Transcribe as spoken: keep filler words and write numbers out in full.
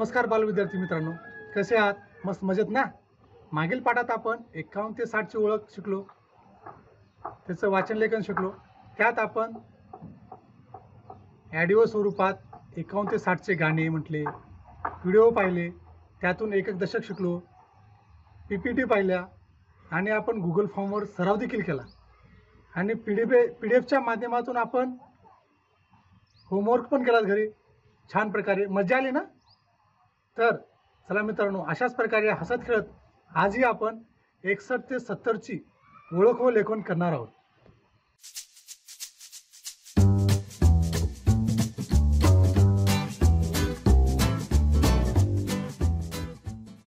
नमस्कार बाल विद्यार्थी मित्रांनो, कसे आहात? मस्त मजेत ना? मागील पाठात आपण एकावन्न ते साठ ची ओळख शिकलो, त्याचं वाचन लेखन शिकलो. त्यात आपण ऑडिओ स्वरूपात एकावन्न ते साठ चे गाणे म्हटले, व्हिडिओ पाहिले, त्यातून एकक दशक शिकलो, पीपीटी पाहिल्या आणि आपण गुगल फॉर्मवर सराव देखील केला आणि पीडीएफ पीडीएफच्या माध्यमातून आपण होमवर्क पण केला घरी. छान प्रकारे मजा आली ना? तर चला मित्रांनो, अशाच प्रकारे हसत खेळत आजही आपण एकसष्ट ते सत्तर ची ओळख व लेखन करणार आहोत.